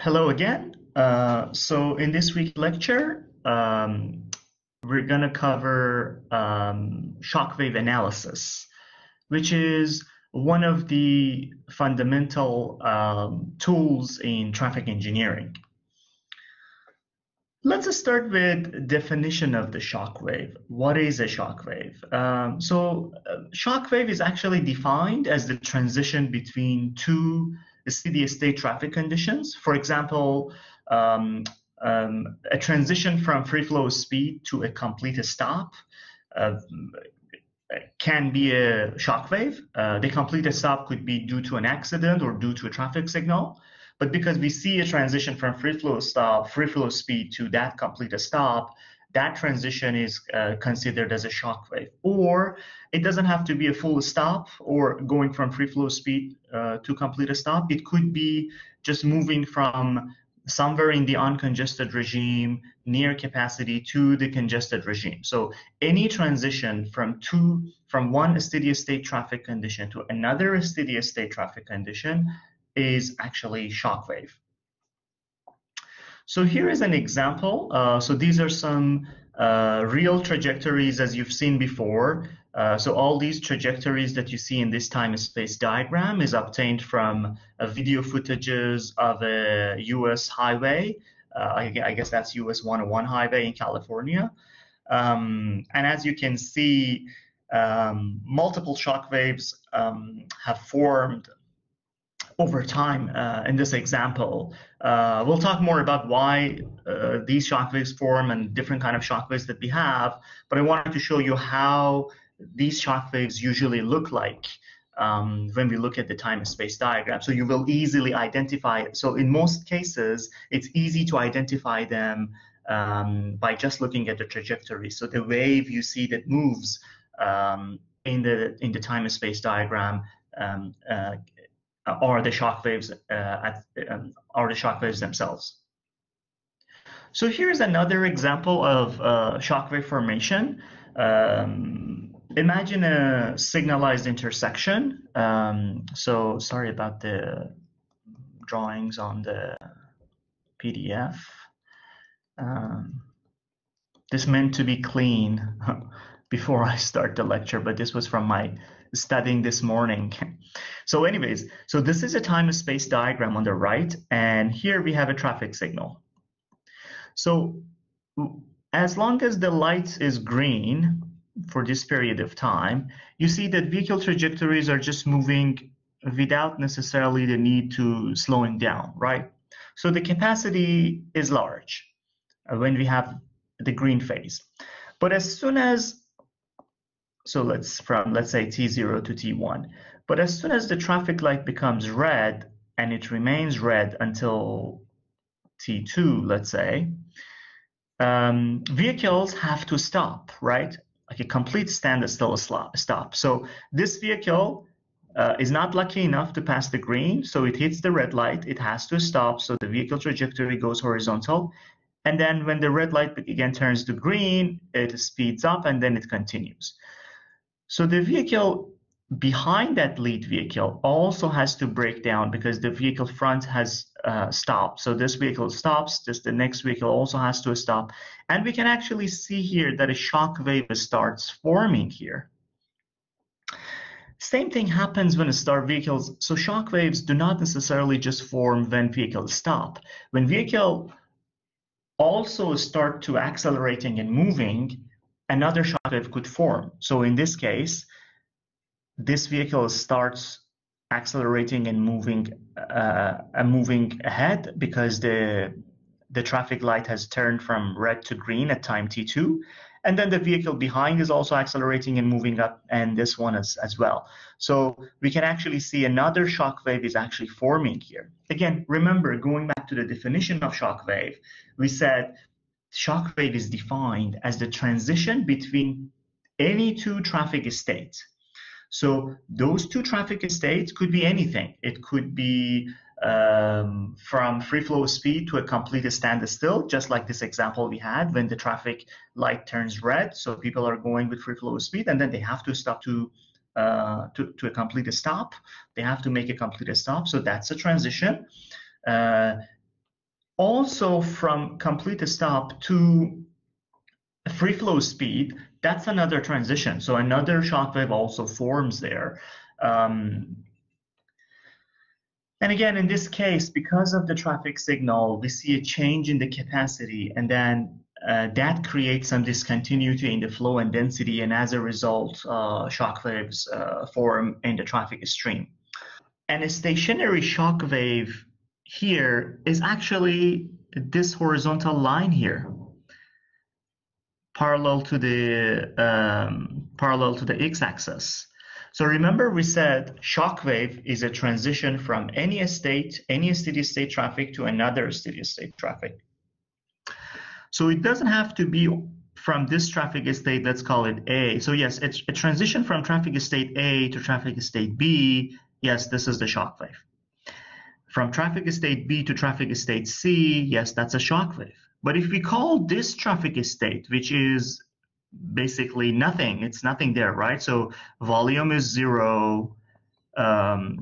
Hello again. So in this week's lecture, we're going to cover shockwave analysis, which is one of the fundamental tools in traffic engineering. Let's start with definition of the shockwave. What is a shockwave? Shockwave is actually defined as the transition between two steady state traffic conditions. For example, a transition from free flow speed to a complete stop can be a shockwave. The complete stop could be due to an accident or due to a traffic signal. But because we see a transition from free flow speed to that complete stop, that transition is considered as a shockwave. Or it doesn't have to be a full stop or going from free flow speed to complete a stop. It could be just moving from somewhere in the uncongested regime near capacity to the congested regime. So any transition from one steady state traffic condition to another steady state traffic condition is actually shockwave. So here is an example. So these are some real trajectories as you've seen before. So all these trajectories that you see in this time-space diagram is obtained from video footages of a US highway. I guess that's US 101 highway in California. And as you can see, multiple shockwaves have formed over time in this example. We'll talk more about why these shockwaves form and different kind of shockwaves that we have, but I wanted to show you how these shockwaves usually look like when we look at the time and space diagram. So you will easily identify, so in most cases, it's easy to identify them by just looking at the trajectory. So the wave you see that moves in the time and space diagram are the shockwaves themselves. So here's another example of shockwave formation. Imagine a signalized intersection. So sorry about the drawings on the PDF. This meant to be clean before I start the lecture, but this was from my studying this morning. So anyways, so this is a time and space diagram on the right, and here we have a traffic signal. So as long as the light is green for this period of time, you see that vehicle trajectories are just moving without necessarily the need to slowing down, right? So the capacity is large when we have the green phase. But as soon as let's say T0 to T1. But as soon as the traffic light becomes red, and it remains red until T2, let's say, vehicles have to stop, right? Like a complete standstill stop. So this vehicle is not lucky enough to pass the green, so it hits the red light, it has to stop, so the vehicle trajectory goes horizontal. And then when the red light again turns to green, it speeds up and then it continues. So the vehicle behind that lead vehicle also has to break down because the vehicle front has stopped. So this vehicle stops, the next vehicle also has to stop. And we can actually see here that a shock wave starts forming here. Same thing happens when start vehicles. So shock waves do not necessarily just form when vehicles stop. When vehicle also start to accelerating and moving, another shockwave could form. So in this case, this vehicle starts accelerating and moving ahead because the traffic light has turned from red to green at time T2. And then the vehicle behind is also accelerating and moving up, and this one as well. So we can actually see another shockwave is actually forming here. Again, remember, going back to the definition of shockwave, we said shockwave is defined as the transition between any two traffic states. So those two traffic states could be anything. It could be from free flow speed to a complete standstill, just like this example we had when the traffic light turns red. So people are going with free flow speed and then they have to stop to a complete stop. They have to make a complete stop. So that's a transition. Also, from complete stop to free flow speed, that's another transition. So another shockwave also forms there. And again, in this case, because of the traffic signal, we see a change in the capacity, and then that creates some discontinuity in the flow and density, and as a result, shockwaves form in the traffic stream. And a stationary shockwave here is actually this horizontal line here, parallel to the x-axis. So remember we said shockwave is a transition from any steady-state traffic to another steady-state traffic. So it doesn't have to be from this traffic state, let's call it A. So yes, it's a transition from traffic state A to traffic state B. Yes, this is the shockwave. From traffic state B to traffic state C, yes, that's a shockwave. But if we call this traffic state, which is basically nothing, it's nothing there, right? So volume is zero,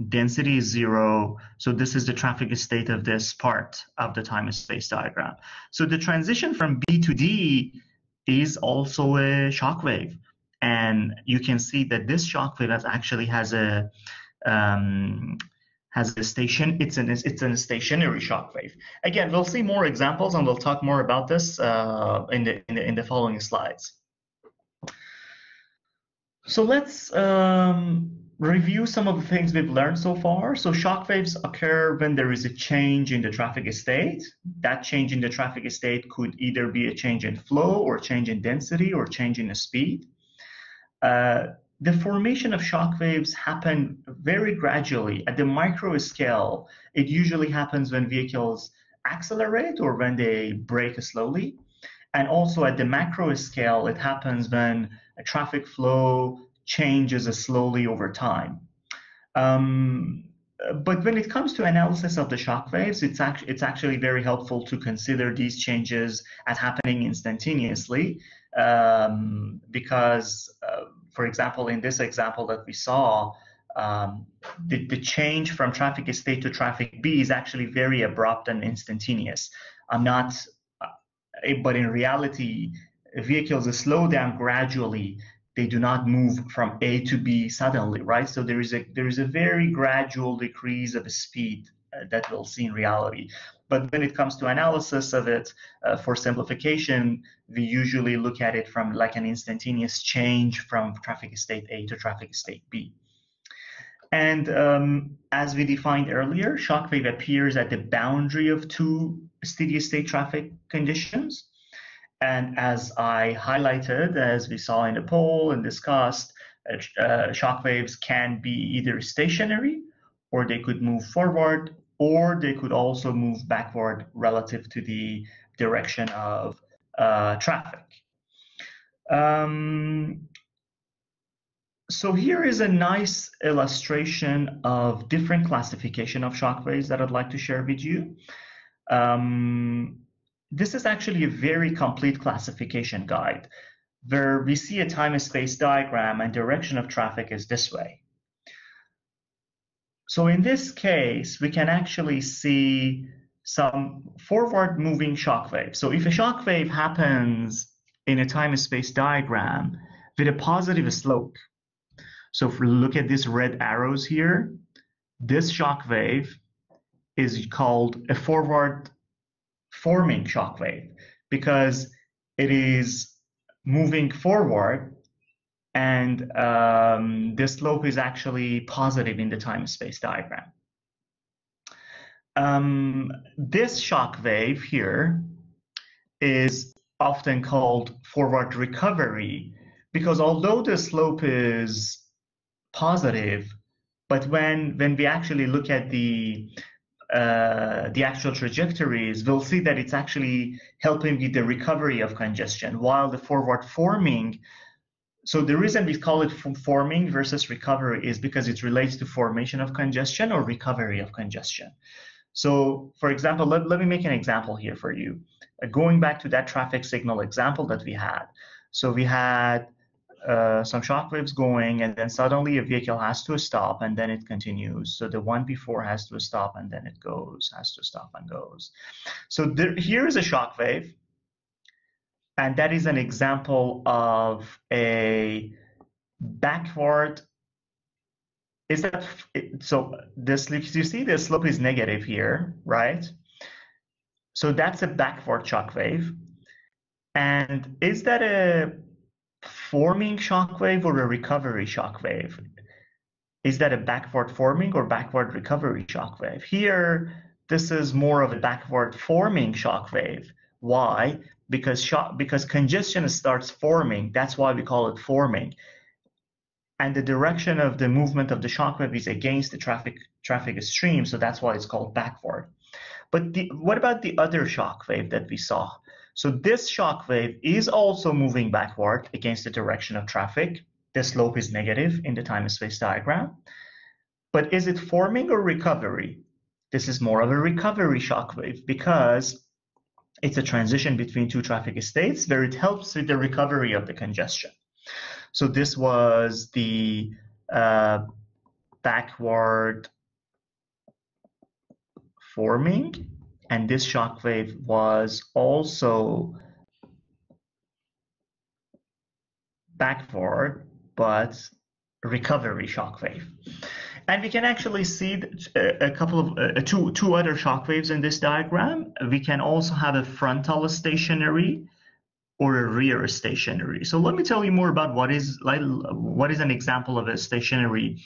density is zero. So this is the traffic state of this part of the time and space diagram. So the transition from B to D is also a shockwave. And you can see that this shockwave actually has a station, it's a stationary shockwave. Again, we'll see more examples and we'll talk more about this in the following slides. So let's review some of the things we've learned so far. So shockwaves occur when there is a change in the traffic state. That change in the traffic state could either be a change in flow or a change in density or a change in the speed. The formation of shockwaves happen very gradually. At the micro scale, it usually happens when vehicles accelerate or when they brake slowly. And also at the macro scale, it happens when a traffic flow changes slowly over time. But when it comes to analysis of the shockwaves, it's actually very helpful to consider these changes as happening instantaneously, because, for example, in this example that we saw, the change from traffic state to traffic B is actually very abrupt and instantaneous. But in reality, vehicles slow down gradually. They do not move from A to B suddenly, right? So there is a very gradual decrease of speed that we'll see in reality. But when it comes to analysis of it, for simplification, we usually look at it from like an instantaneous change from traffic state A to traffic state B. And as we defined earlier, shockwave appears at the boundary of two steady-state traffic conditions. And as I highlighted, as we saw in the poll and discussed, shockwaves can be either stationary, or they could move forward, or they could also move backward relative to the direction of traffic. So here is a nice illustration of different classification of shockwaves that I'd like to share with you. This is actually a very complete classification guide where we see a time and space diagram and direction of traffic is this way. So in this case, we can actually see some forward moving shockwaves. So if a shockwave happens in a time and space diagram with a positive slope, so if we look at these red arrows here, this shockwave is called a forward forming shockwave because it is moving forward and the slope is actually positive in the time space diagram. This shockwave here is often called forward recovery because although the slope is positive, but when we actually look at the actual trajectories, we'll see that it's actually helping with the recovery of congestion, while the forward forming, so the reason we call it forming versus recovery is because it relates to formation of congestion or recovery of congestion. So for example, let me make an example here for you. Going back to that traffic signal example that we had. So we had some shock waves going, and then suddenly a vehicle has to stop and then it continues. So the one before has to stop and then it goes, has to stop and goes. So here is a shock wave, and that is an example of a backward. Is that so? This, you see, the slope is negative here, right? So that's a backward shock wave. And is that a forming shock wave or a recovery shock wave? Is that a backward forming or backward recovery shock wave? Here, this is more of a backward forming shock wave. Why? Because congestion starts forming. That's why we call it forming. And the direction of the movement of the shock wave is against the traffic stream, so that's why it's called backward. But what about the other shock wave that we saw? So this shock wave is also moving backward against the direction of traffic. The slope is negative in the time and space diagram. But is it forming or recovery? This is more of a recovery shock wave because it's a transition between two traffic states where it helps with the recovery of the congestion. So this was the backward forming, and this shock wave was also backward, but recovery shock wave. And we can actually see a couple of two other shock waves in this diagram. We can also have a frontal stationary or a rear stationary. So let me tell you more about what is an example of a stationary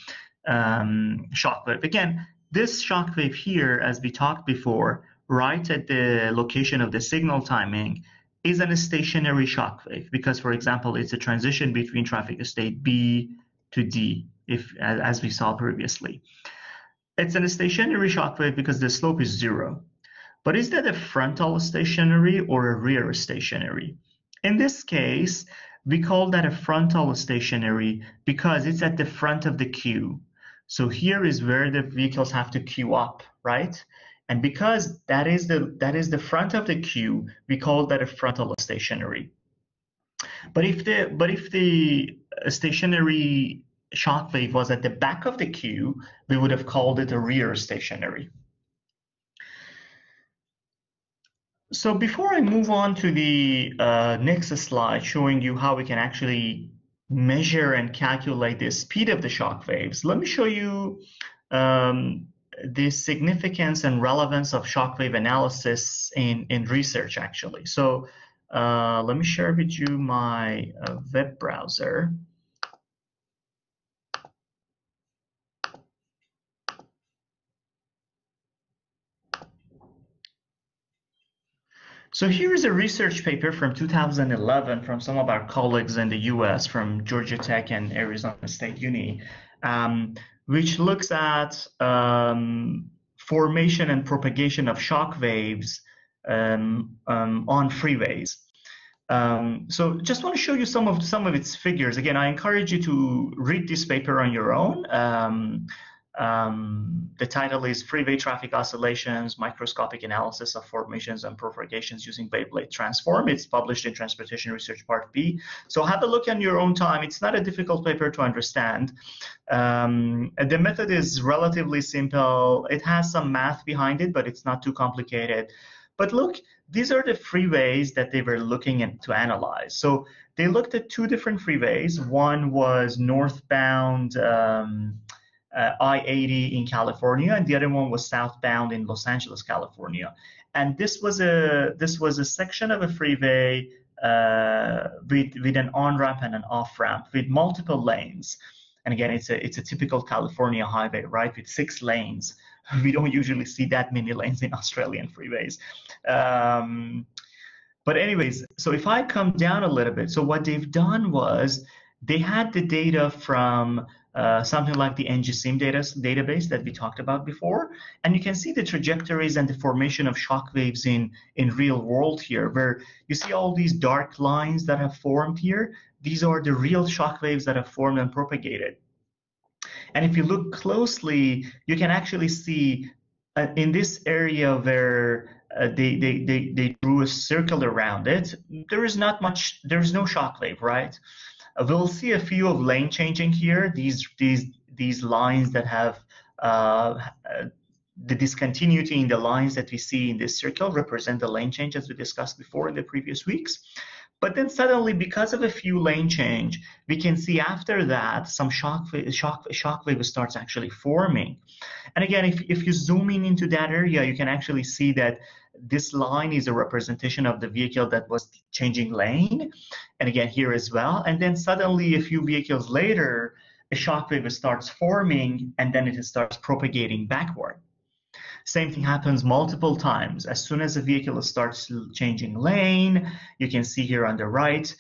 shock wave. Again, this shock wave here, as we talked before, right at the location of the signal timing, is a stationary shock wave because, for example, it's a transition between traffic state B to D, as we saw previously. It's a stationary shock wave because the slope is zero. But is that a frontal stationary or a rear stationary? In this case, we call that a frontal stationary because it's at the front of the queue. So here is where the vehicles have to queue up, right? And because that is the front of the queue, we call that a frontal stationary. But if the stationary shock wave was at the back of the queue, we would have called it a rear stationary. So before I move on to the next slide showing you how we can actually measure and calculate the speed of the shock waves, let me show you the significance and relevance of shock wave analysis in research, actually. So let me share with you my web browser. So here is a research paper from 2011 from some of our colleagues in the US from Georgia Tech and Arizona State Uni, which looks at formation and propagation of shock waves on freeways. So just want to show you some of its figures. Again, I encourage you to read this paper on your own. The title is Freeway Traffic Oscillations, Microscopic Analysis of Formations and Propagations Using Wavelet Transform. It's published in Transportation Research Part B. So have a look on your own time. It's not a difficult paper to understand. The method is relatively simple. It has some math behind it, but it's not too complicated. But look, these are the freeways that they were looking at to analyze. So they looked at two different freeways. One was northbound I-80 in California, and the other one was southbound in Los Angeles, California. And this was a section of a freeway with an on-ramp and an off-ramp with multiple lanes. And again, it's a typical California highway, right, with 6 lanes. We don't usually see that many lanes in Australian freeways. But anyways, so if I come down a little bit, so what they've done was they had the data from something like the NGSIM database that we talked about before. And you can see the trajectories and the formation of shock waves in real world here, where you see all these dark lines that have formed here. These are the real shock waves that have formed and propagated. And if you look closely, you can actually see in this area where they drew a circle around it, there is not much, there is no shock wave, right? We'll see a few of lane changing here. These lines that have the discontinuity in the lines that we see in this circle represent the lane change, as we discussed before in the previous weeks. But then suddenly, because of a few lane change, we can see after that some shock wave starts actually forming. And again, if you zoom in into that area, you can actually see that this line is a representation of the vehicle that was changing lane. And again, here as well. And then suddenly, a few vehicles later, a shock wave starts forming, and then it starts propagating backward. Same thing happens multiple times. As soon as a vehicle starts changing lane, you can see here on the right,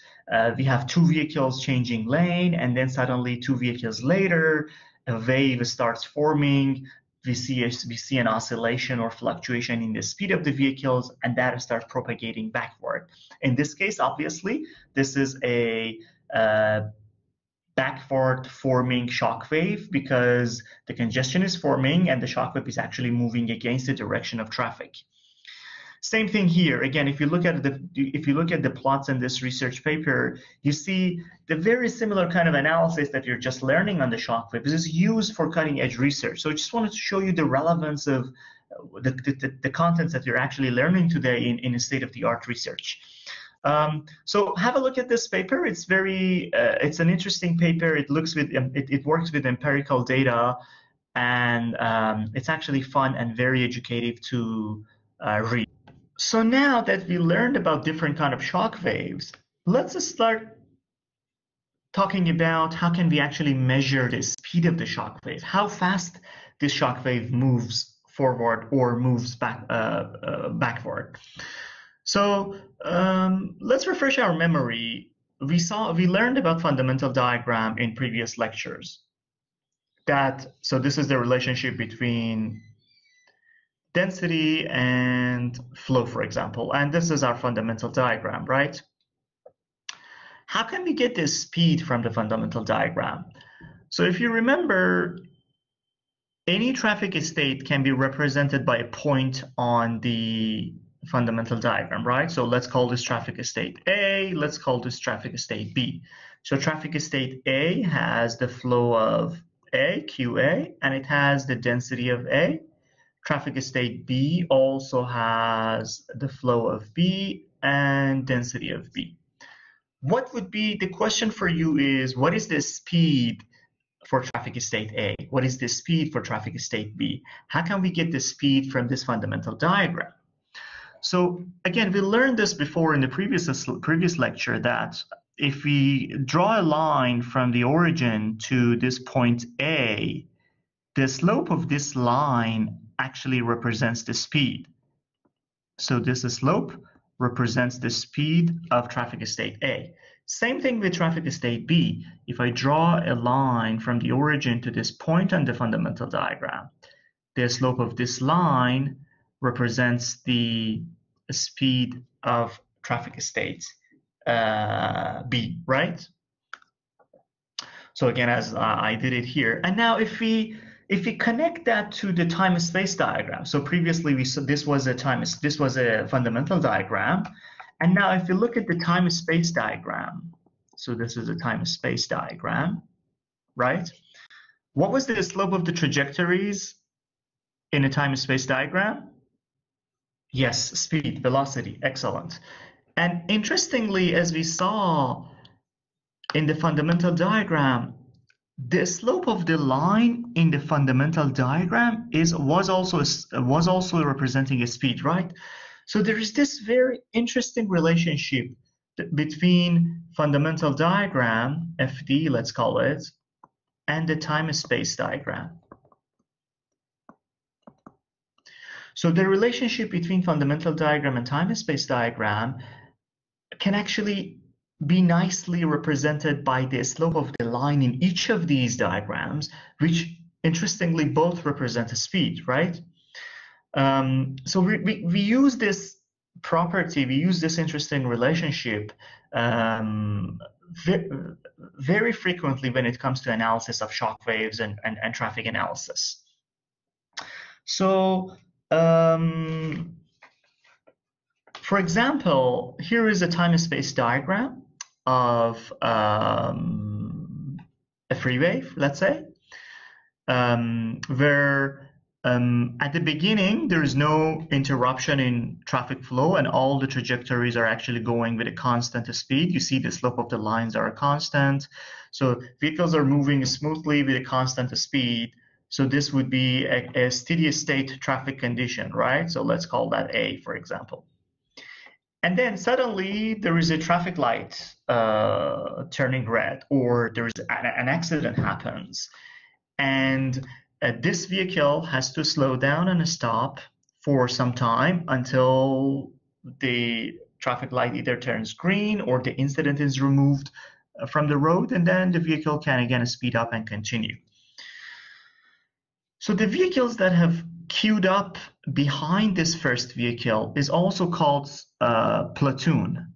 we have two vehicles changing lane, and then suddenly 2 vehicles later, a wave starts forming. We see an oscillation or fluctuation in the speed of the vehicles, and that starts propagating backward. In this case, obviously, this is a backward forming shock wave, because the congestion is forming and the shock wave is actually moving against the direction of traffic. Same thing here. Again, if you look at the plots in this research paper, you see the very similar kind of analysis that you're just learning on the shock wave. This is used for cutting edge research. So I just wanted to show you the relevance of the contents that you're actually learning today in a state-of-the-art research. So have a look at this paper. It's it's an interesting paper. It works with empirical data, and it's actually fun and very educative to read. So now that we learned about different kind of shock waves, let's start talking about how can we actually measure the speed of the shock wave, how fast this shock wave moves forward or moves back backward. So let's refresh our memory. We learned about fundamental diagram in previous lectures. So this is the relationship between density and flow, for example, and this is our fundamental diagram, right? How can we get this speed from the fundamental diagram? So if you remember, any traffic state can be represented by a point on the fundamental diagram, right? So let's call this traffic state A, let's call this traffic state B. So traffic state A has the flow of A, QA, and it has the density of A. Traffic state B also has the flow of B and density of B. What would be the question for you is, what is the speed for traffic state A? What is the speed for traffic state B? How can we get the speed from this fundamental diagram? So again, we learned this before in the previous lecture, that if we draw a line from the origin to this point A, the slope of this line actually represents the speed. So this slope represents the speed of traffic state A. Same thing with traffic state B. If I draw a line from the origin to this point on the fundamental diagram, the slope of this line represents the speed of traffic state B, right? So again, as I did it here. And now if we connect that to the time space diagram, so previously we saw this was a fundamental diagram, and now if you look at the time space diagram, so this is a time space diagram, right? What was the slope of the trajectories in a time space diagram? Yes, speed, velocity, excellent. And interestingly, as we saw in the fundamental diagram, the slope of the line in the fundamental diagram was also representing a speed, right? So there is this very interesting relationship between fundamental diagram, FD, let's call it, and the time-space diagram. So the relationship between fundamental diagram and time and space diagram can actually be nicely represented by the slope of the line in each of these diagrams, which interestingly both represent a speed, right? So we use this property, we use this interesting relationship very frequently when it comes to analysis of shock waves and traffic analysis. So for example, here is a time and space diagram, of a free wave, let's say, where at the beginning there is no interruption in traffic flow and all the trajectories are actually going with a constant speed. You see the slope of the lines are constant. So vehicles are moving smoothly with a constant speed. So this would be a steady state traffic condition, right? So let's call that A, for example. And then suddenly there is a traffic light turning red, or there is an accident happens. And this vehicle has to slow down and stop for some time until the traffic light either turns green or the incident is removed from the road, and then the vehicle can again speed up and continue. So the vehicles that have queued up behind this first vehicle is also called platoon.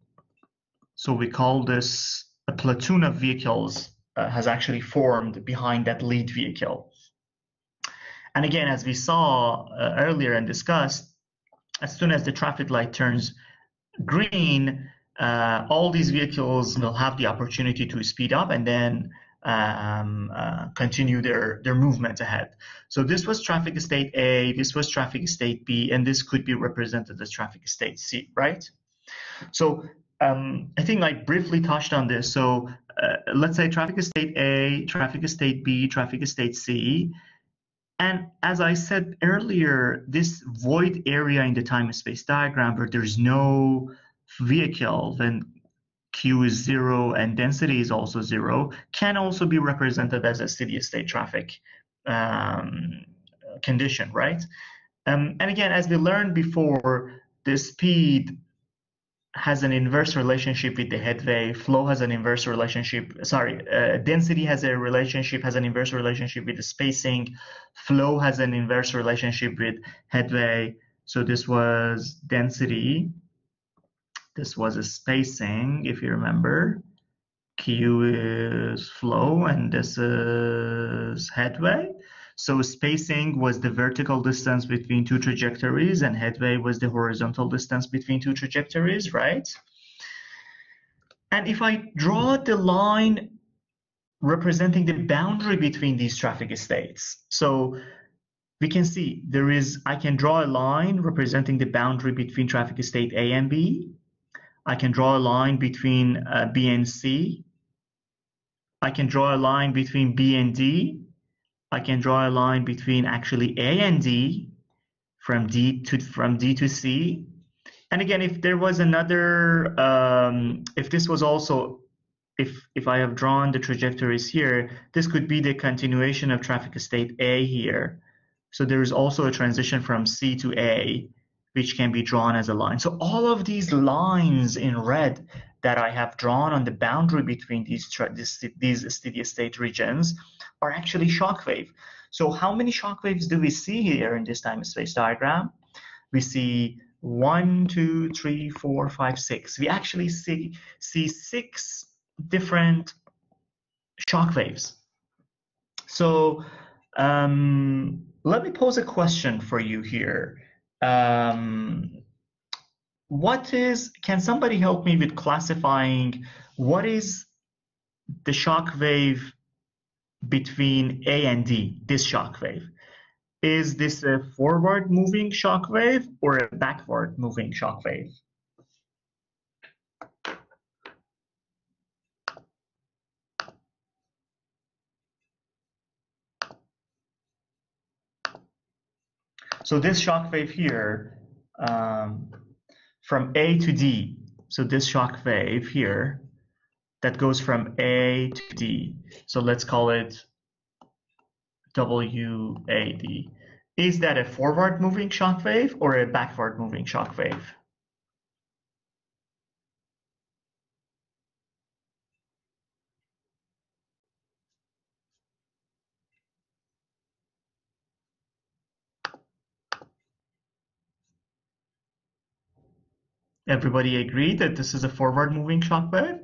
So we call this a platoon of vehicles has actually formed behind that lead vehicle. And again, as we saw earlier and discussed, as soon as the traffic light turns green, all these vehicles will have the opportunity to speed up and then continue their movement ahead. So this was traffic state A, this was traffic state B, and this could be represented as traffic state C, right? So I think I briefly touched on this. So let's say traffic state A, traffic state B, traffic state C. And as I said earlier, this void area in the time and space diagram where there's no vehicle, then Q is zero and density is also zero, can also be represented as a steady state traffic condition, right? And again, as we learned before, the speed has an inverse relationship with the headway, flow has an inverse relationship, density has an inverse relationship with the spacing, flow has an inverse relationship with headway. So this was density. This was a spacing, if you remember. Q is flow, and this is headway. So spacing was the vertical distance between two trajectories, and headway was the horizontal distance between two trajectories, right? And if I draw the line representing the boundary between these traffic states, so we can see there is, I can draw a line representing the boundary between traffic state A and B. I can draw a line between B and C. I can draw a line between B and D. I can draw a line between actually A and D, from D to C. And again, if there was another, if I have drawn the trajectories here, this could be the continuation of traffic state A here. So there is also a transition from C to A, which can be drawn as a line. So all of these lines in red that I have drawn on the boundary between these steady state regions are actually shockwave. So how many shockwaves do we see here in this time and space diagram? We see 1, 2, 3, 4, 5, 6. We actually see 6 different shockwaves. So let me pose a question for you here. Can somebody help me with classifying what is the shock wave between A and D? This shock wave, is this a forward moving shock wave or a backward moving shock wave? So this shockwave here, from A to D, so this shockwave here that goes from A to D, so let's call it WAD. Is that a forward moving shockwave or a backward moving shockwave? Everybody agreed that this is a forward moving shockwave?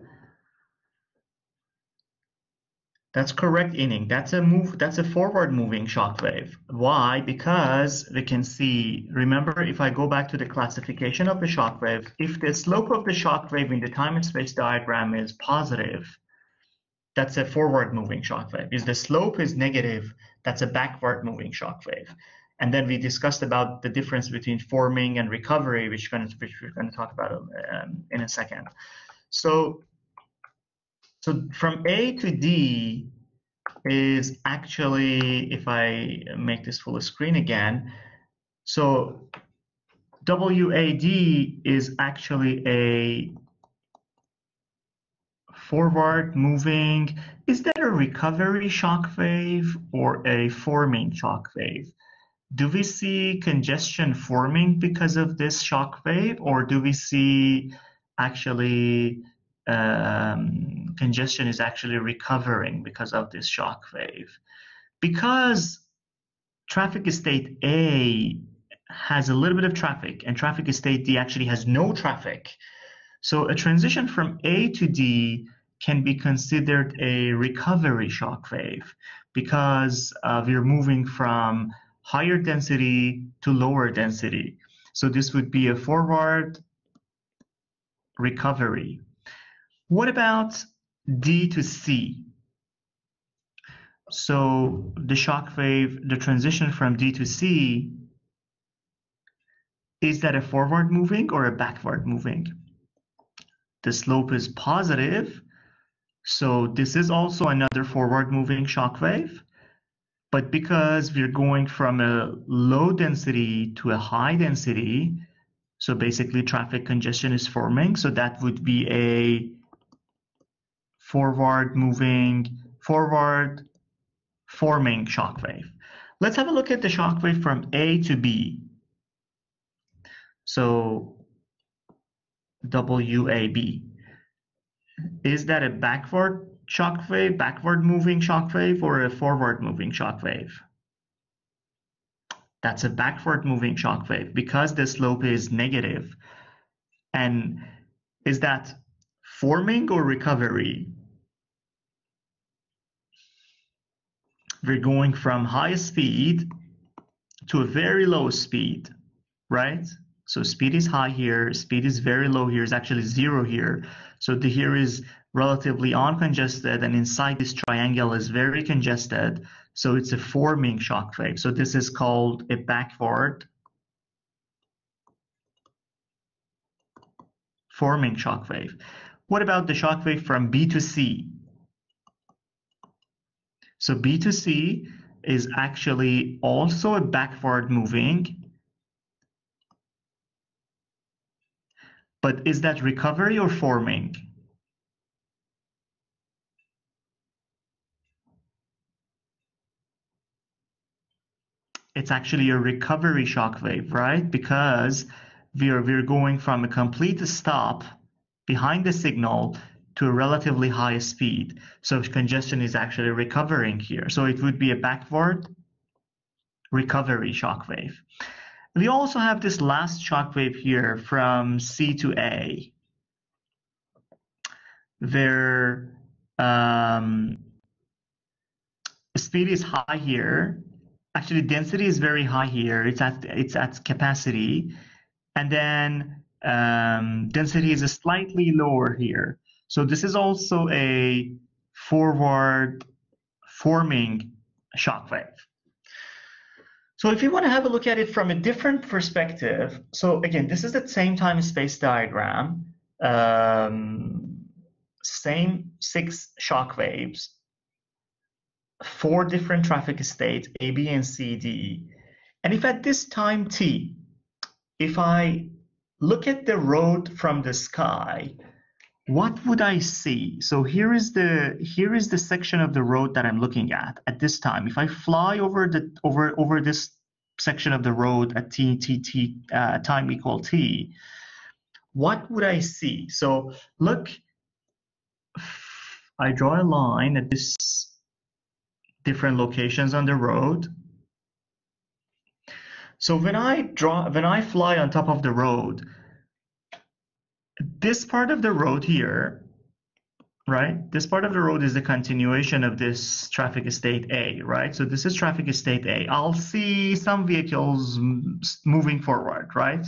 That's correct, Ining. That's a forward moving shockwave. Why? Because we can see, remember, if I go back to the classification of the shockwave, if the slope of the shockwave in the time and space diagram is positive, that's a forward moving shockwave. If the slope is negative, that's a backward moving shockwave. And then we discussed about the difference between forming and recovery, which we're going to talk about in a second. So from A to D is actually, if I make this full screen again, so WAD is actually a forward moving. Is that a recovery shock wave or a forming shock wave? Do we see congestion forming because of this shock wave, or do we see actually congestion is actually recovering because of this shock wave? Because traffic state A has a little bit of traffic and traffic state D actually has no traffic. So a transition from A to D can be considered a recovery shock wave because we're moving from higher density to lower density. So this would be a forward recovery. What about D to C? So the shock wave, the transition from D to C, is that a forward moving or a backward moving? The slope is positive, so this is also another forward moving shock wave, but because we're going from a low density to a high density, so basically traffic congestion is forming, so that would be a forward forming shockwave. Let's have a look at the shockwave from A to B. So WAB. Is that a backward shockwave, backward moving shockwave, or a forward moving shockwave? That's a backward moving shockwave because the slope is negative. And is that forming or recovery? We're going from high speed to a very low speed, right? So speed is high here, speed is very low here, is actually zero here. So the here is relatively uncongested, and inside this triangle is very congested. So it's a forming shock wave. So this is called a backward forming shock wave. What about the shock wave from B to C? So B to C is actually also a backward moving, but is that recovery or forming? It's actually a recovery shock wave, right? Because we're going from a complete stop behind the signal to a relatively high speed. So congestion is actually recovering here. So it would be a backward recovery shock wave. We also have this last shock wave here from C to A, where speed is high here. Actually, density is very high here. It's at capacity. And then density is slightly lower here. So this is also a forward forming shock wave. So if you want to have a look at it from a different perspective, so again, this is the same time and space diagram, same 6 shock waves, 4 different traffic states, A, B, and C, D. And if at this time T, if I look at the road from the sky, what would I see? So here is the section of the road that I'm looking at this time. If I fly over this section of the road at time equal T, what would I see? So look, I draw a line at this different locations on the road. So when I fly on top of the road, this part of the road here right? This part of the road is the continuation of this traffic state A, right? So this is traffic state A. I'll see some vehicles moving forward, right?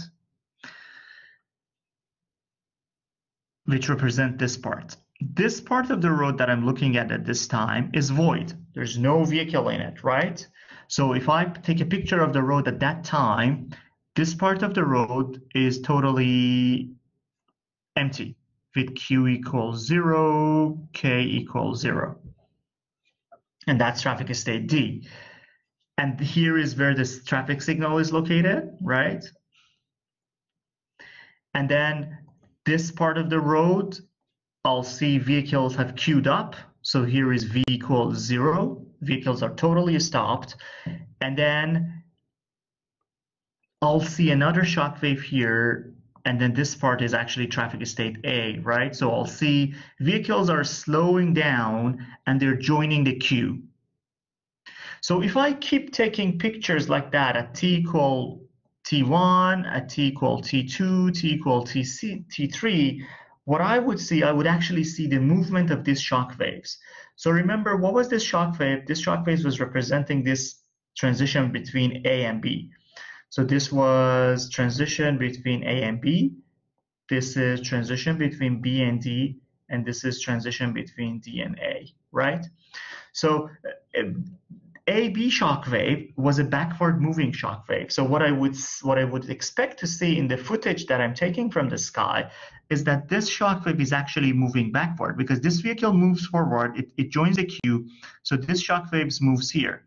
Which represent this part. This part of the road that I'm looking at this time is void. There's no vehicle in it, right? So if I take a picture of the road at that time, this part of the road is totally empty with Q equals 0, K equals 0. And that's traffic state D. And here is where this traffic signal is located, right? And then this part of the road, I'll see vehicles have queued up. So here is V equals 0. Vehicles are totally stopped. And then I'll see another shock wave here. And then this part is actually traffic state A, right? So I'll see vehicles are slowing down and they're joining the queue. So if I keep taking pictures like that at T equal T1, at T equal T2, T equal T3, what I would see, I would actually see the movement of these shock waves. So remember, what was this shock wave? This shock wave was representing this transition between A and B. So this was transition between A and B. This is transition between B and D, and this is transition between D and A, right? So AB shock wave was a backward moving shock wave. So what I would expect to see in the footage that I'm taking from the sky is that this shock wave is actually moving backward, because this vehicle moves forward, it joins the queue, so this shock wave moves here.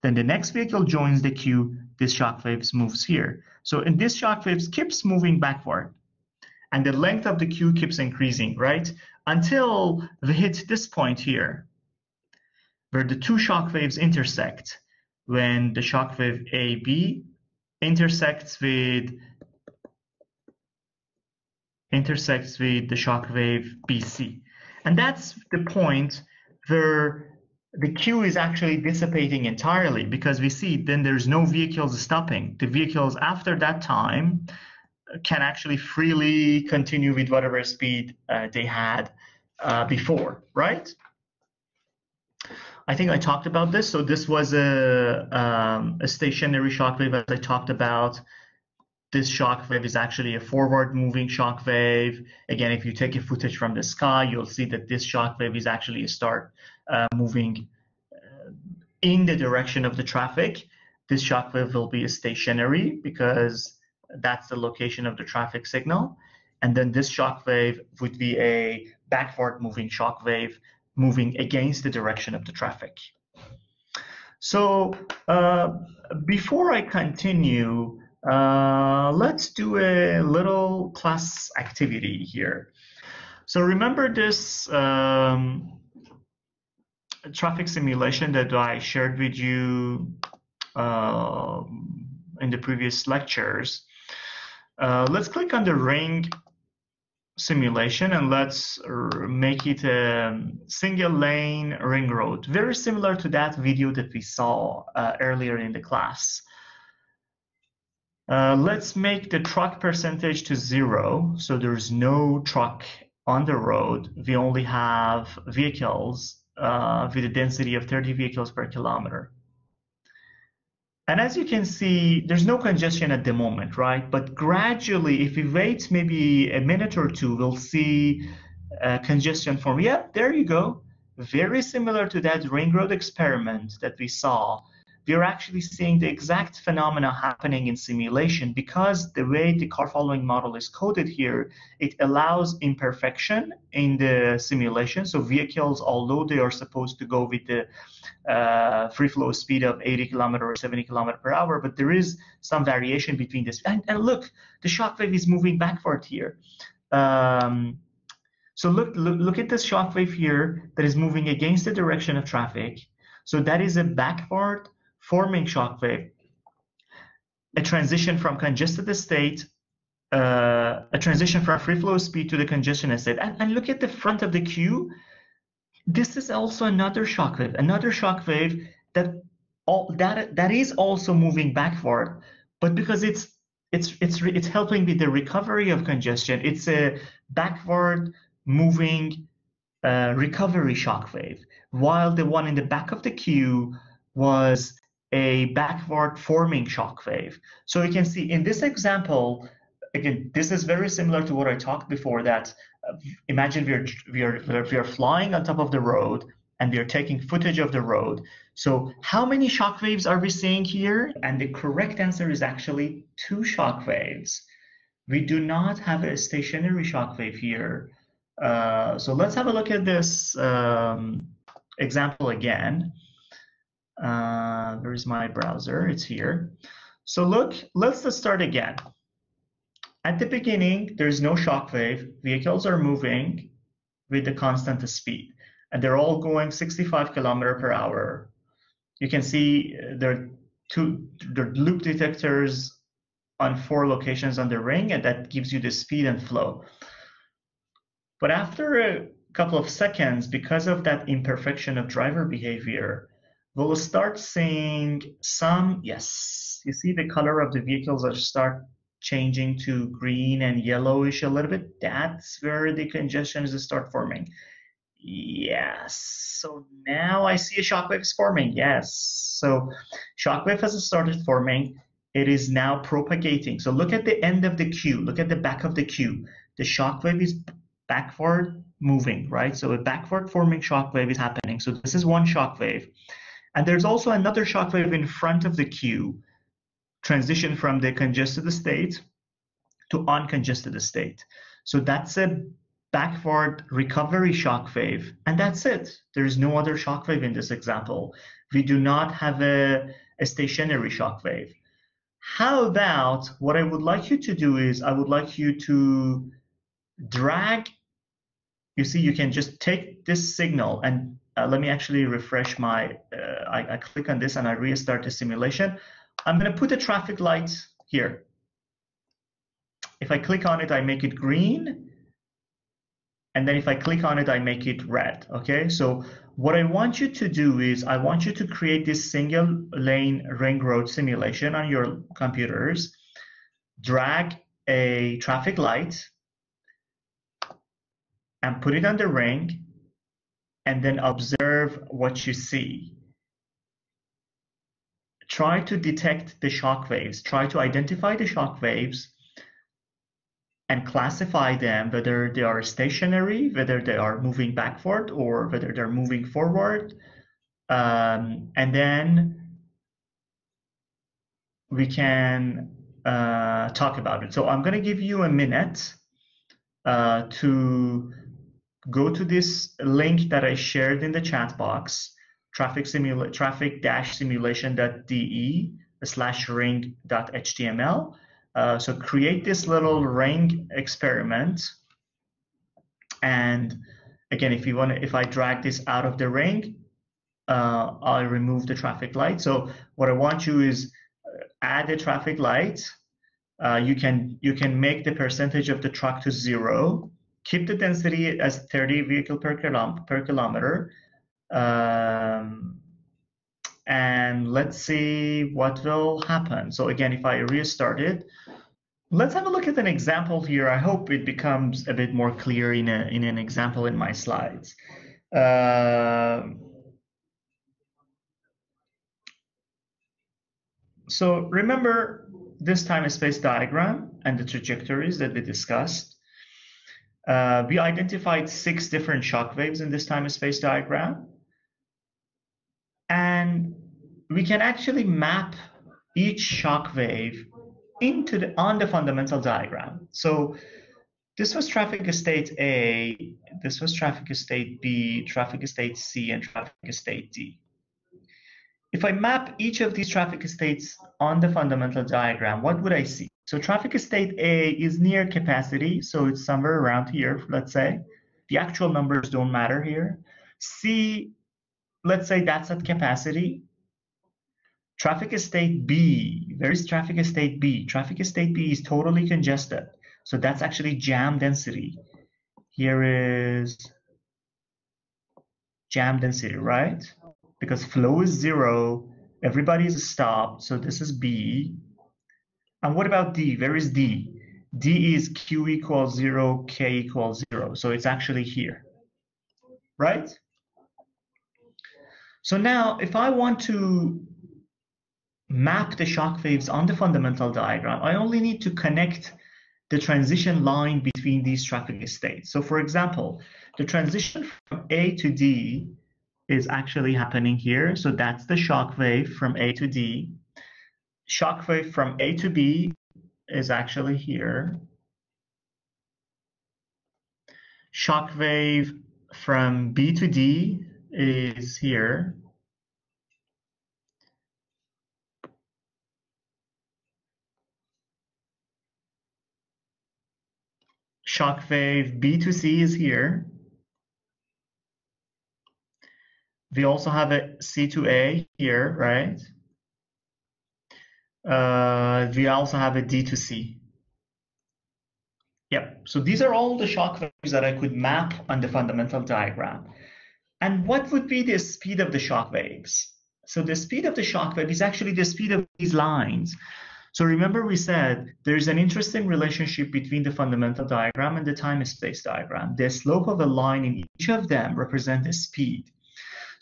Then the next vehicle joins the queue, this shock wave moves here. So in this shock wave keeps moving backward, and the length of the queue keeps increasing, right? Until we hit this point here, where the two shock waves intersect. When the shock wave AB intersects with the shock wave BC. And that's the point where the queue is actually dissipating entirely, because we see then there's no vehicles stopping. The vehicles after that time can actually freely continue with whatever speed they had before, right? I think I talked about this. So this was a stationary shock wave, as I talked about. This shock wave is actually a forward moving shock wave. Again, if you take a footage from the sky, you'll see that this shock wave is actually moving in the direction of the traffic. This shock wave will be stationary because that's the location of the traffic signal. And then this shock wave would be a backward moving shock wave, moving against the direction of the traffic. So before I continue, let's do a little class activity here. So remember this traffic simulation that I shared with you in the previous lectures. Let's click on the ring simulation and let's make it a single lane ring road, very similar to that video that we saw earlier in the class. Let's make the truck percentage to 0, so there's no truck on the road. We only have vehicles with a density of 30 vehicles per kilometer. And as you can see, there's no congestion at the moment, right? But gradually, if we wait maybe a minute or two, we'll see congestion form. Yeah, there you go. Very similar to that ring road experiment that we saw. We're actually seeing the exact phenomena happening in simulation, because the way the car following model is coded here, it allows imperfection in the simulation. So vehicles, although they are supposed to go with the free flow speed of 80 kilometer or 70 kilometer per hour, but there is some variation between this. And look, the shock wave is moving backward here. So look at this shock wave here that is moving against the direction of traffic. So that is a backward forming shock wave, a transition from congested state, a transition from free flow speed to the congestion state. And look at the front of the queue. This is also another shock wave that is also moving backward, but because it's helping with the recovery of congestion, it's a backward moving recovery shockwave, while the one in the back of the queue was a backward forming shockwave. So you can see in this example, again, this is very similar to what I talked before, that imagine we are flying on top of the road and we are taking footage of the road. So how many shockwaves are we seeing here? And the correct answer is actually 2 shockwaves. We do not have a stationary shockwave here. So let's have a look at this example again. Where's my browser? It's here. So look, let's start again. At the beginning, there's no shockwave. Vehicles are moving with a constant speed, and they're all going 65 km/h. You can see there are there are loop detectors on 4 locations on the ring, and that gives you the speed and flow. But after a couple of seconds, because of that imperfection of driver behavior, we'll start seeing some, yes, you see the color of the vehicles that start changing to green and yellowish a little bit. That's where the congestion is start forming. Yes, so now I see a shockwave is forming. Yes, so shockwave has started forming. It is now propagating. So look at the end of the queue. Look at the back of the queue. The shockwave is backward moving, right? So a backward forming shockwave is happening. So this is one shockwave. And there's also another shockwave in front of the queue, transition from the congested state to uncongested state. So that's a backward recovery shockwave. And that's it. There is no other shockwave in this example. We do not have a stationary shockwave. How about what I would like you to do is I would like you to drag, you see, you can just take this signal and let me actually refresh my, I click on this and I restart the simulation. I'm going to put a traffic light here. If I click on it, I make it green. And then if I click on it, I make it red. Okay, so what I want you to do is I want you to create this single lane ring road simulation on your computers, drag a traffic light and put it on the ring, and then observe what you see. Try to detect the shockwaves. Try to identify the shockwaves and classify them, whether they are stationary, whether they are moving backward, or whether they're moving forward. And then we can talk about it. So I'm going to give you a minute to go to this link that I shared in the chat box, traffic-simulation.de/ring.html. So create this little ring experiment. And again, if you want to, if I drag this out of the ring, I'll remove the traffic light. So what I want you is add a traffic light. You can make the percentage of the truck to 0. Keep the density as 30 vehicle per kilometer. And let's see what will happen. So again, if I restart it, let's have a look at an example here. I hope it becomes a bit more clear in an example in my slides. So remember this time and space diagram and the trajectories that we discussed. We identified 6 different shockwaves in this time and space diagram. And we can actually map each shockwave into on the fundamental diagram. So this was traffic state A, this was traffic state B, traffic state C, and traffic state D. If I map each of these traffic states on the fundamental diagram, what would I see? So traffic state A is near capacity, so it's somewhere around here, let's say. The actual numbers don't matter here. C, let's say that's at capacity. Traffic state B, where is traffic state B? Traffic state B is totally congested, so that's actually jam density. Here is jam density, right? Because flow is 0, everybody's stopped, so this is B. And what about D? Where is D? D is Q equals 0, K equals 0, so it's actually here. right? So now if I want to map the shock waves on the fundamental diagram, I only need to connect the transition line between these traffic states. So for example, the transition from A to D is actually happening here. So that's the shock wave from A to D. Shock wave from A to B is actually here. Shock wave from B to D is here. Shock wave B to C is here. We also have a C to A here, right? We also have a D to C. Yep, so these are all the shock waves that I could map on the fundamental diagram. And what would be the speed of the shock waves? So the speed of the shock wave is actually the speed of these lines. So remember we said there's an interesting relationship between the fundamental diagram and the time-space diagram. The slope of a line in each of them represents a speed.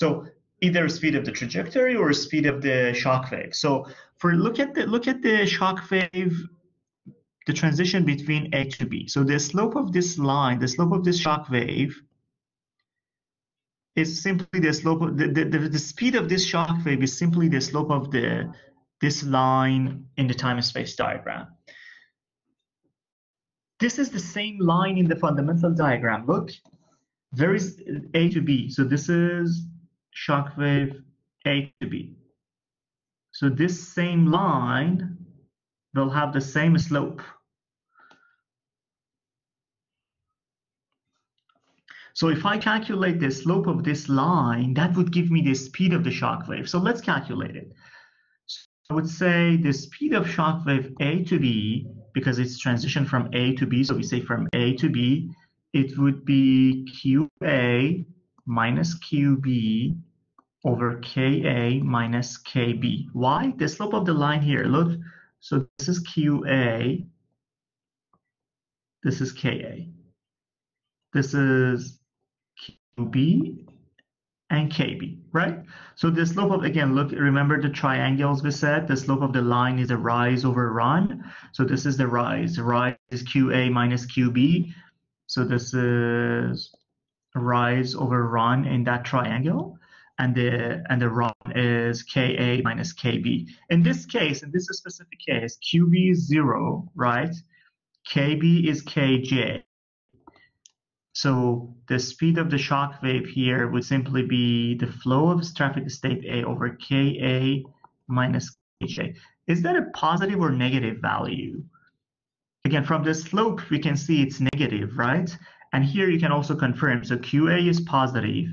So either speed of the trajectory or speed of the shock wave. So for look at the shock wave, the transition between A to B. So the slope of this line, the slope of this shock wave is simply the slope of the speed of this shock wave is simply the slope of this line in the time and space diagram. This is the same line in the fundamental diagram. Look, there is A to B. So this is shock wave A to B. So this same line will have the same slope. So if I calculate the slope of this line, that would give me the speed of the shock wave. So let's calculate it. I would say the speed of shock wave A to B, because it's transitioned from A to B, so we say from A to B, it would be QA minus QB over KA minus KB. Why? The slope of the line here, look. So this is QA, this is KA, this is QB, and KB, right? So the slope of, again, look, remember the triangles we said, the slope of the line is a rise over run. So this is the rise. Rise is QA minus QB. So this is rise over run in that triangle. And the run is KA minus KB. In this case, in this specific case, QB is 0, right? KB is KJ. So the speed of the shock wave here would simply be the flow of traffic state A over KA minus KJ. Is that a positive or negative value? Again, from the slope, we can see it's negative, right? And here you can also confirm. So QA is positive.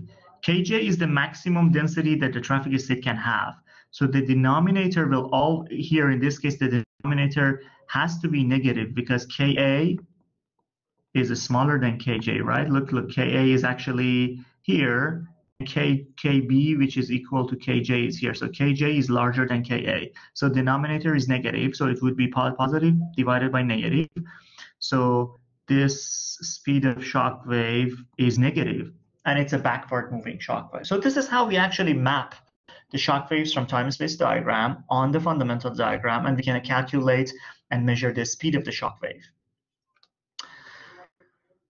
KJ is the maximum density that the traffic state can have. So the denominator will all, here in this case, the denominator has to be negative because KA is smaller than KJ, right? Look, KA is actually here, KB, which is equal to KJ, is here. So KJ is larger than KA. So denominator is negative, so it would be positive divided by negative. So this speed of shock wave is negative, and it's a backward moving shock wave. So this is how we actually map the shock waves from time and space diagram on the fundamental diagram, and we can calculate and measure the speed of the shock wave.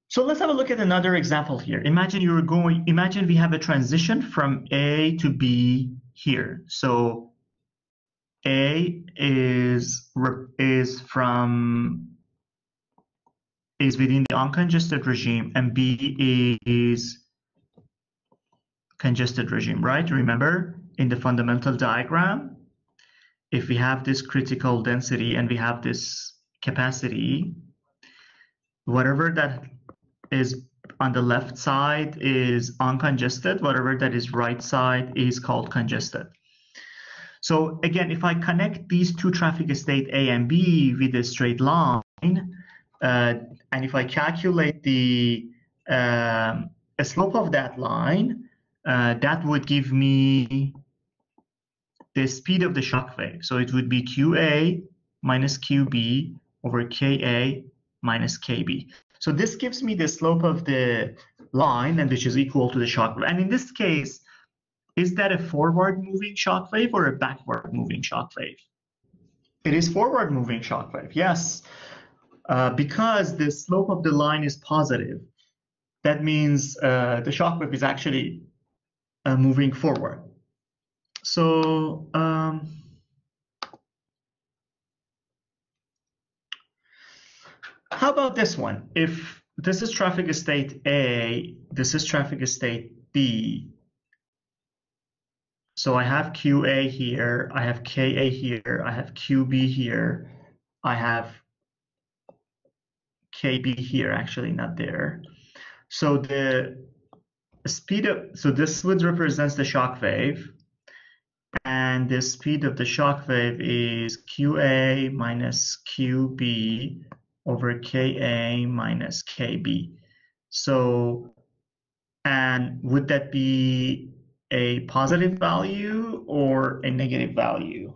So let's have a look at another example here. Imagine we have a transition from A to B here. So A is within the uncongested regime, and B is congested regime, right? Remember in the fundamental diagram, if we have this critical density and we have this capacity, whatever that is on the left side is uncongested, whatever that is right side is called congested. So again, if I connect these two traffic state A and B with a straight line, and if I calculate the slope of that line, that would give me the speed of the shock wave. So it would be QA minus QB over KA minus KB. So this gives me the slope of the line and which is equal to the shock wave. And in this case, is that a forward moving shock wave or a backward moving shock wave? It is forward moving shock wave, yes. Because the slope of the line is positive, that means the shock wave is actually moving forward. So how about this one? If this is traffic state A, this is traffic state B. So I have QA here, I have KA here, I have QB here, I have KB here, actually not there. So the speed of, so this would represent the shock wave, and the speed of the shock wave is QA minus QB over KA minus KB. So, and would that be a positive value or a negative value?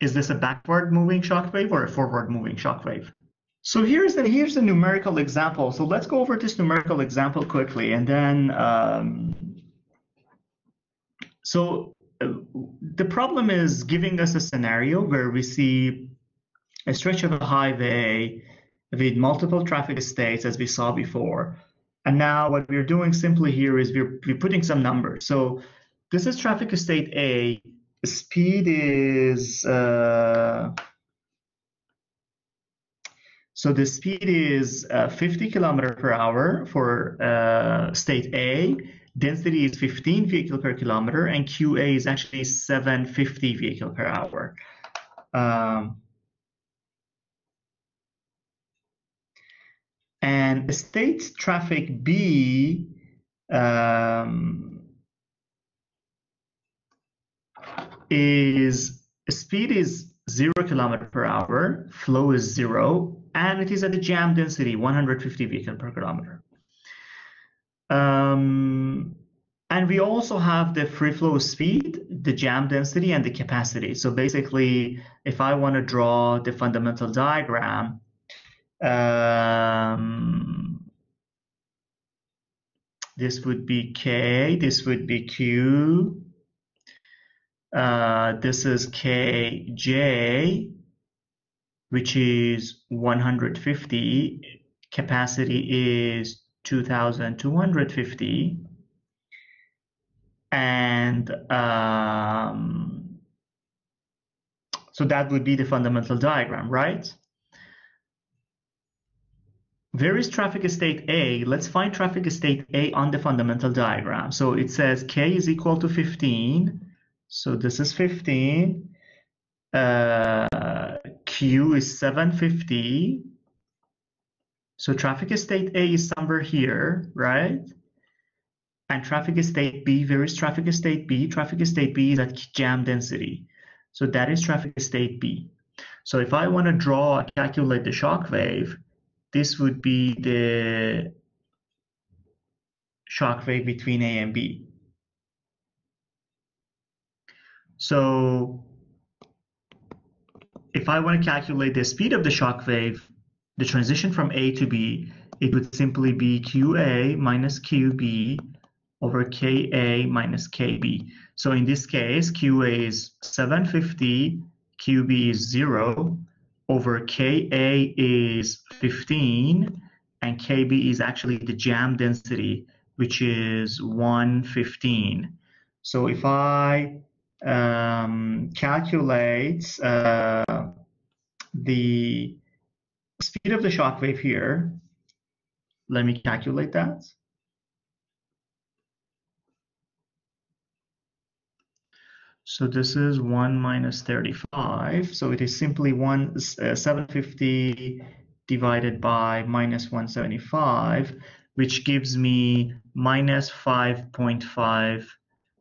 Is this a backward moving shock wave or a forward moving shock wave? So here's the numerical example. So let's go over this numerical example quickly, and then so the problem is giving us a scenario where we see a stretch of a highway with multiple traffic states, as we saw before. And now what we're doing simply here is we're putting some numbers. So this is traffic state A. Speed is so the speed is 50 kilometers per hour for state A. Density is 15 vehicles per kilometer, and QA is actually 750 vehicles per hour. And state traffic B, is speed is 0 kilometers per hour, flow is 0, and it is at the jam density 150 vehicles per kilometer. And we also have the free flow speed, the jam density, and the capacity. So basically, if I want to draw the fundamental diagram, this would be K, this would be Q, this is KJ, which is 150, capacity is 2,250, and so that would be the fundamental diagram, right? Where is traffic state A? Let's find traffic state A on the fundamental diagram. So it says K is equal to 15. So this is 15. Q is 750. So traffic state A is somewhere here, right? And traffic state B, where is traffic state B? Traffic state B is at jam density. So that is traffic state B. So if I want to draw, calculate the shock wave, this would be the shock wave between A and B. So if I want to calculate the speed of the shock wave, the transition from A to B, it would simply be QA minus QB over KA minus KB. So in this case, QA is 750, QB is 0, over KA is 15, and KB is actually the jam density, which is 115. So if I calculate the speed of the shock wave here, let me calculate that. So this is 1 minus 35. So it is simply 750 divided by minus 175, which gives me minus 5.5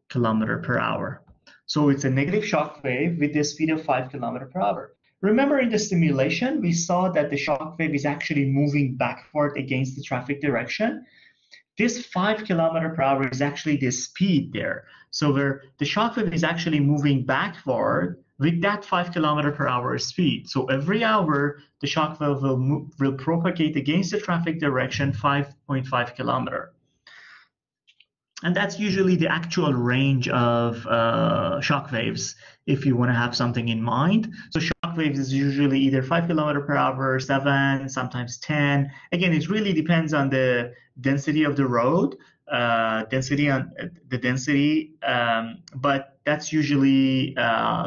kilometer per hour. So it's a negative shock wave with the speed of 5 kilometer per hour. Remember in the simulation, we saw that the shock wave is actually moving backward against the traffic direction. This 5 kilometers per hour is actually the speed there. So where the shock wave is actually moving backward, with that 5 km/h speed. So every hour, the shock wave will propagate against the traffic direction 5.5 km. And that's usually the actual range of shock waves, if you want to have something in mind. So shock waves is usually either 5 km/h, 7, sometimes 10. Again, it really depends on the density of the road, but that's usually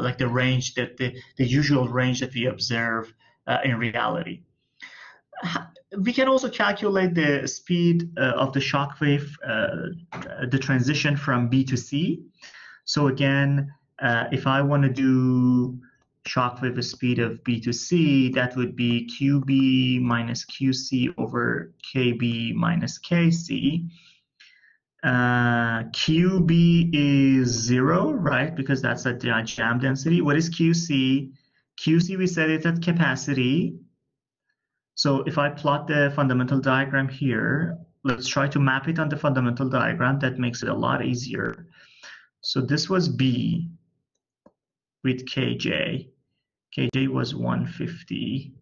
like the range that the usual range that we observe in reality. We can also calculate the speed of the shock wave, the transition from B to C. So again, if I want to do shock wave speed of B to C, that would be QB minus QC over KB minus KC. QB is 0, right? Because that's a jam density. What is QC? QC, we set it at capacity. So if I plot the fundamental diagram here, let's try to map it on the fundamental diagram. That makes it a lot easier. So this was B with KJ. KJ was 150.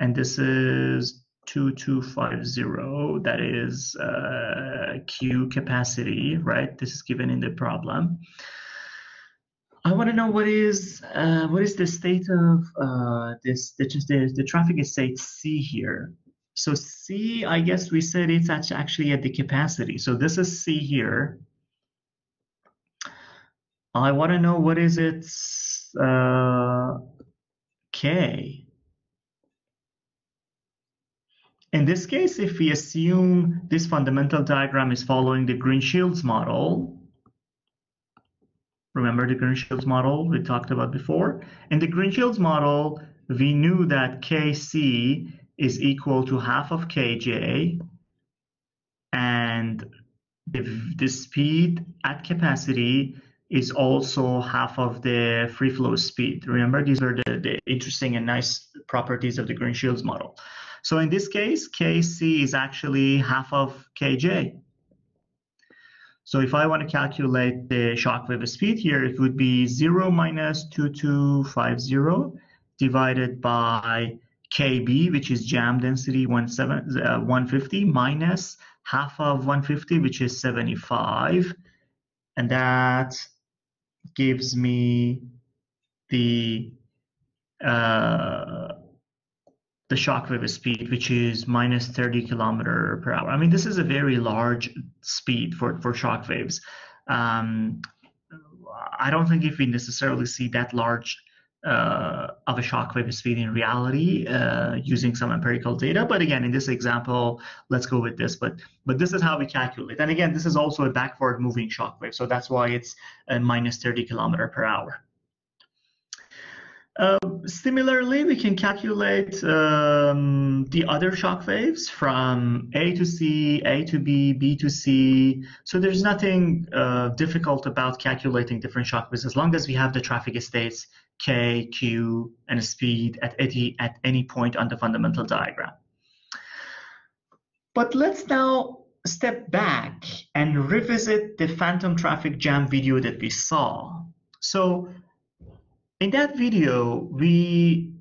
And this is 2250. That is Q capacity, right? This is given in the problem. I want to know what is the state of the traffic state C here. So C, I guess we said it's actually at the capacity. So this is C here. I want to know what is its K. In this case, if we assume this fundamental diagram is following the Green Shields model. Remember the Green Shields model we talked about before? In the Green Shields model, we knew that KC is equal to half of KJ, and the speed at capacity is also half of the free flow speed. Remember, these are the interesting and nice properties of the Green Shields model. So in this case, KC is actually half of KJ. So if I want to calculate the shock wave speed here, it would be 0 minus 2250 divided by KB, which is jam density 150, minus half of 150, which is 75. And that gives me the shock wave speed, which is minus 30 km/h. I mean, this is a very large speed for shock waves. I don't think if we necessarily see that large of a shock wave speed in reality using some empirical data. But again, in this example, let's go with this. But this is how we calculate. And again, this is also a backward moving shock wave. So that's why it's minus 30 km/h. Similarly, we can calculate the other shock waves from A to C, A to B, B to C. So there's nothing difficult about calculating different shock waves as long as we have the traffic states K, Q, and speed at any point on the fundamental diagram. But let's now step back and revisit the phantom traffic jam video that we saw. So in that video, we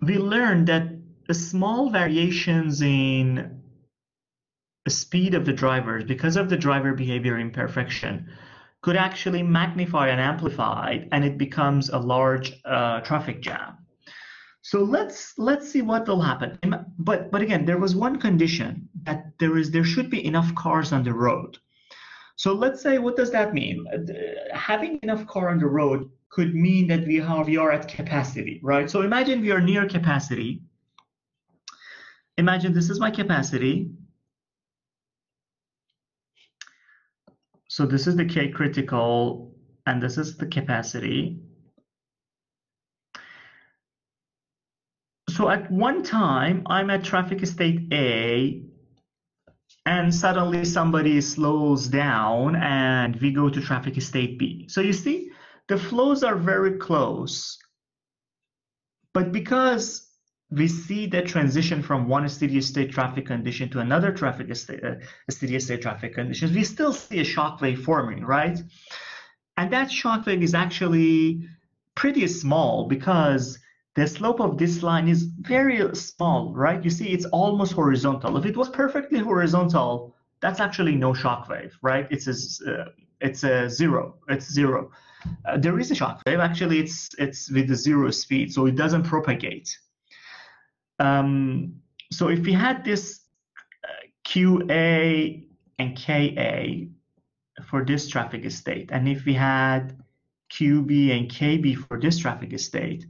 learned that the small variations in the speed of the drivers, because of the driver behavior imperfection, could actually magnify and amplify, and it becomes a large traffic jam. So let's see what will happen. But again, there was one condition, that there should be enough cars on the road. So let's say, what does that mean? Having enough car on the road could mean that we are at capacity, right? So imagine we are near capacity. Imagine this is my capacity. So this is the K critical, and this is the capacity. So at one time, I'm at traffic state A, and suddenly somebody slows down and we go to traffic state B. So you see, the flows are very close, but because we see the transition from one steady state traffic condition to another steady state traffic condition, we still see a shock wave forming, right? And that shortwave is actually pretty small because the slope of this line is very small, right? You see, it's almost horizontal. If it was perfectly horizontal, that's actually no shockwave, right? It's zero. There is a shockwave. Actually, it's with the zero speed, so it doesn't propagate. So if we had this QA and KA for this traffic state, and if we had QB and KB for this traffic state,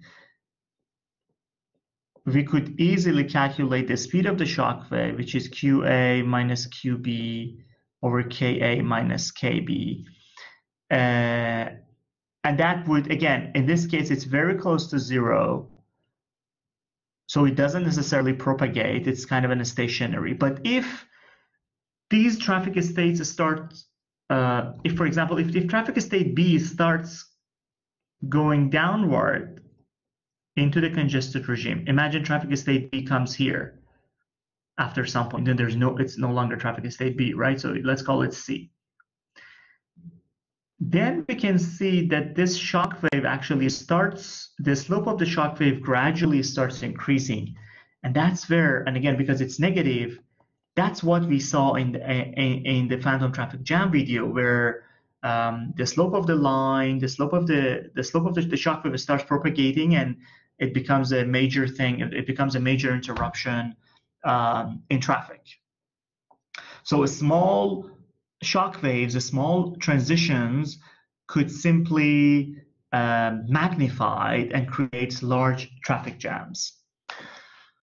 we could easily calculate the speed of the shock wave, which is QA minus QB over KA minus KB. And that would, again, in this case, it's very close to zero. So it doesn't necessarily propagate. It's kind of stationary. But if these traffic states start, for example, if traffic state B starts going downward into the congested regime, imagine traffic state B comes here after some point, then it's no longer traffic state B, right? So let's call it C. Then we can see that this shock wave actually starts, the slope of the shock wave gradually starts increasing. And that's where, and again, because it's negative, that's what we saw in the phantom traffic jam video, where the slope of the line, the slope of the shock wave starts propagating, and it becomes a major thing. It becomes a major interruption in traffic. So a small shock waves, a small transitions could simply magnify and create large traffic jams.